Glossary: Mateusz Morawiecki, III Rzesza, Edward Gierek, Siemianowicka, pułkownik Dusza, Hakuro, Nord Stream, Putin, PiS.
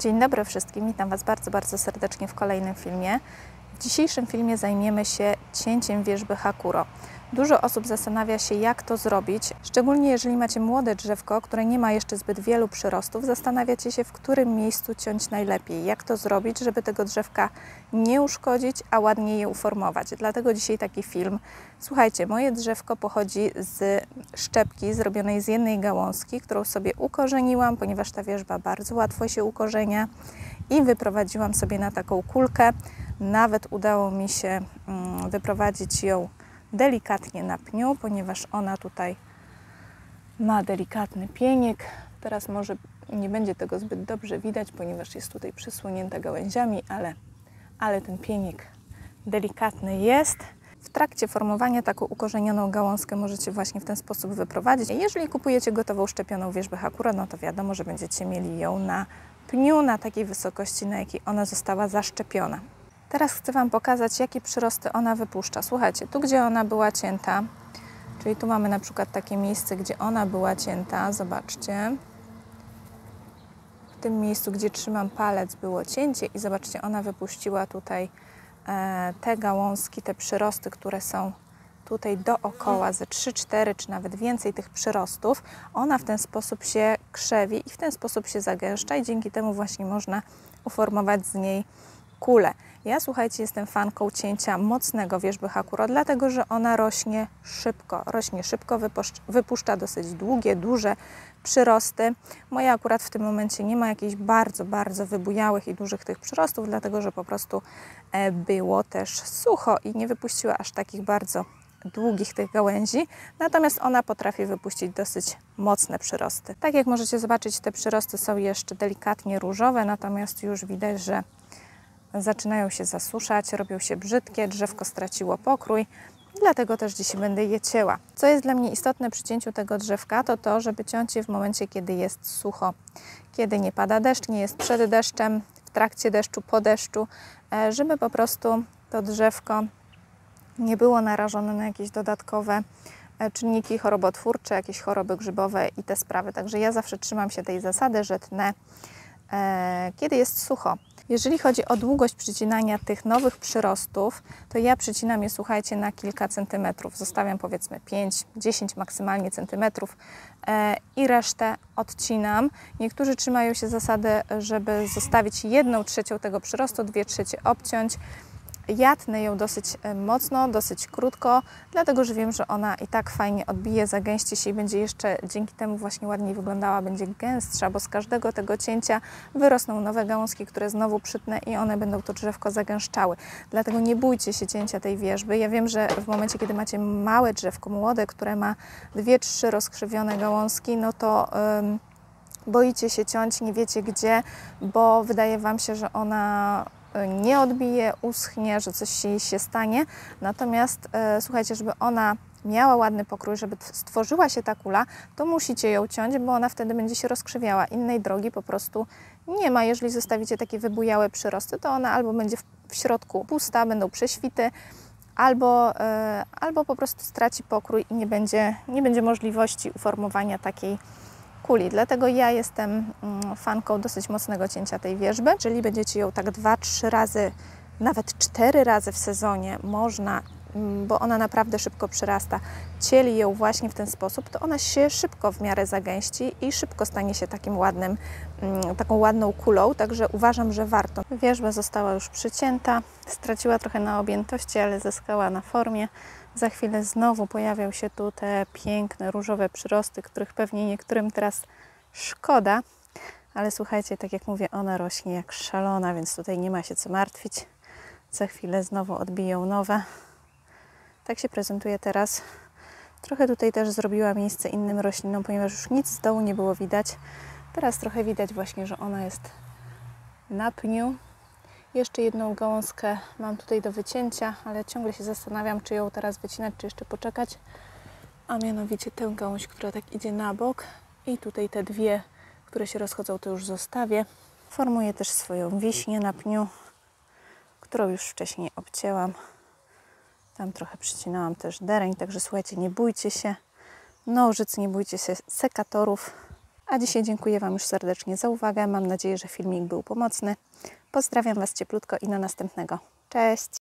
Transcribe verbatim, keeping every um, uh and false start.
Dzień dobry wszystkim, witam Was bardzo, bardzo serdecznie w kolejnym filmie. W dzisiejszym filmie zajmiemy się cięciem wierzby Hakuro. Dużo osób zastanawia się, jak to zrobić, szczególnie jeżeli macie młode drzewko, które nie ma jeszcze zbyt wielu przyrostów, zastanawiacie się, w którym miejscu ciąć najlepiej, jak to zrobić, żeby tego drzewka nie uszkodzić, a ładnie je uformować. Dlatego dzisiaj taki film. Słuchajcie, moje drzewko pochodzi z szczepki zrobionej z jednej gałązki, którą sobie ukorzeniłam, ponieważ ta wierzba bardzo łatwo się ukorzenia i wyprowadziłam sobie na taką kulkę. Nawet udało mi się mm, wyprowadzić ją delikatnie na pniu, ponieważ ona tutaj ma delikatny pieniek. Teraz może nie będzie tego zbyt dobrze widać, ponieważ jest tutaj przysłonięta gałęziami, ale, ale ten pieniek delikatny jest. W trakcie formowania taką ukorzenioną gałązkę możecie właśnie w ten sposób wyprowadzić. Jeżeli kupujecie gotową szczepioną wierzbę Hakuro, no to wiadomo, że będziecie mieli ją na pniu, na takiej wysokości, na jakiej ona została zaszczepiona. Teraz chcę Wam pokazać, jakie przyrosty ona wypuszcza. Słuchajcie, tu gdzie ona była cięta, czyli tu mamy na przykład takie miejsce, gdzie ona była cięta, zobaczcie. W tym miejscu, gdzie trzymam palec, było cięcie i zobaczcie, ona wypuściła tutaj e, te gałązki, te przyrosty, które są tutaj dookoła, ze trzy, cztery czy nawet więcej tych przyrostów. Ona w ten sposób się krzewi i w ten sposób się zagęszcza i dzięki temu właśnie można uformować z niej kulę. Ja, słuchajcie, jestem fanką cięcia mocnego wierzby Hakuro, dlatego że ona rośnie szybko. Rośnie szybko, wypuszcza dosyć długie, duże przyrosty. Moja akurat w tym momencie nie ma jakichś bardzo, bardzo wybujałych i dużych tych przyrostów, dlatego że po prostu było też sucho i nie wypuściła aż takich bardzo długich tych gałęzi, natomiast ona potrafi wypuścić dosyć mocne przyrosty. Tak jak możecie zobaczyć, te przyrosty są jeszcze delikatnie różowe, natomiast już widać, że zaczynają się zasuszać, robią się brzydkie, drzewko straciło pokrój, dlatego też dzisiaj będę je cięła. Co jest dla mnie istotne przy cięciu tego drzewka, to to, żeby ciąć je w momencie, kiedy jest sucho, kiedy nie pada deszcz, nie jest przed deszczem, w trakcie deszczu, po deszczu, żeby po prostu to drzewko nie było narażone na jakieś dodatkowe czynniki chorobotwórcze, jakieś choroby grzybowe i te sprawy. Także ja zawsze trzymam się tej zasady, że tnę, kiedy jest sucho. Jeżeli chodzi o długość przycinania tych nowych przyrostów, to ja przycinam je, słuchajcie, na kilka centymetrów. Zostawiam powiedzmy pięć, dziesięć maksymalnie centymetrów e, i resztę odcinam. Niektórzy trzymają się zasady, żeby zostawić jedną trzecią tego przyrostu, dwie trzecie obciąć. Ja tnę ją dosyć mocno, dosyć krótko, dlatego że wiem, że ona i tak fajnie odbije, zagęści się i będzie jeszcze dzięki temu właśnie ładniej wyglądała, będzie gęstsza, bo z każdego tego cięcia wyrosną nowe gałązki, które znowu przytnę i one będą to drzewko zagęszczały. Dlatego nie bójcie się cięcia tej wierzby. Ja wiem, że w momencie, kiedy macie małe drzewko, młode, które ma dwie, trzy rozkrzywione gałązki, no to Ym, boicie się ciąć, nie wiecie gdzie, bo wydaje Wam się, że ona nie odbije, uschnie, że coś jej się stanie. Natomiast e, słuchajcie, żeby ona miała ładny pokrój, żeby stworzyła się ta kula, to musicie ją ciąć, bo ona wtedy będzie się rozkrzywiała. Innej drogi po prostu nie ma. Jeżeli zostawicie takie wybujałe przyrosty, to ona albo będzie w, w środku pusta, będą prześwity, albo, e, albo po prostu straci pokrój i nie będzie, nie będzie możliwości uformowania takiej kuli. Dlatego ja jestem fanką dosyć mocnego cięcia tej wierzby. Jeżeli będziecie ją tak dwa, trzy razy, nawet cztery razy w sezonie można, bo ona naprawdę szybko przyrasta, cieli ją właśnie w ten sposób, to ona się szybko w miarę zagęści i szybko stanie się takim ładnym, taką ładną kulą, także uważam, że warto. Wierzba została już przycięta, straciła trochę na objętości, ale zyskała na formie. Za chwilę znowu pojawią się tu te piękne, różowe przyrosty, których pewnie niektórym teraz szkoda, ale słuchajcie, tak jak mówię, ona rośnie jak szalona, więc tutaj nie ma się co martwić. Za chwilę znowu odbiją nowe. Tak się prezentuje teraz. Trochę tutaj też zrobiła miejsce innym roślinom, ponieważ już nic z dołu nie było widać. Teraz trochę widać właśnie, że ona jest na pniu. Jeszcze jedną gałązkę mam tutaj do wycięcia, ale ciągle się zastanawiam, czy ją teraz wycinać, czy jeszcze poczekać. A mianowicie tę gałąź, która tak idzie na bok i tutaj te dwie, które się rozchodzą, to już zostawię. Formuję też swoją wiśnię na pniu, którą już wcześniej obcięłam. Tam trochę przycinałam też dereń, także słuchajcie, nie bójcie się nożyc, nie bójcie się sekatorów. A dzisiaj dziękuję Wam już serdecznie za uwagę. Mam nadzieję, że filmik był pomocny. Pozdrawiam Was cieplutko i do następnego. Cześć!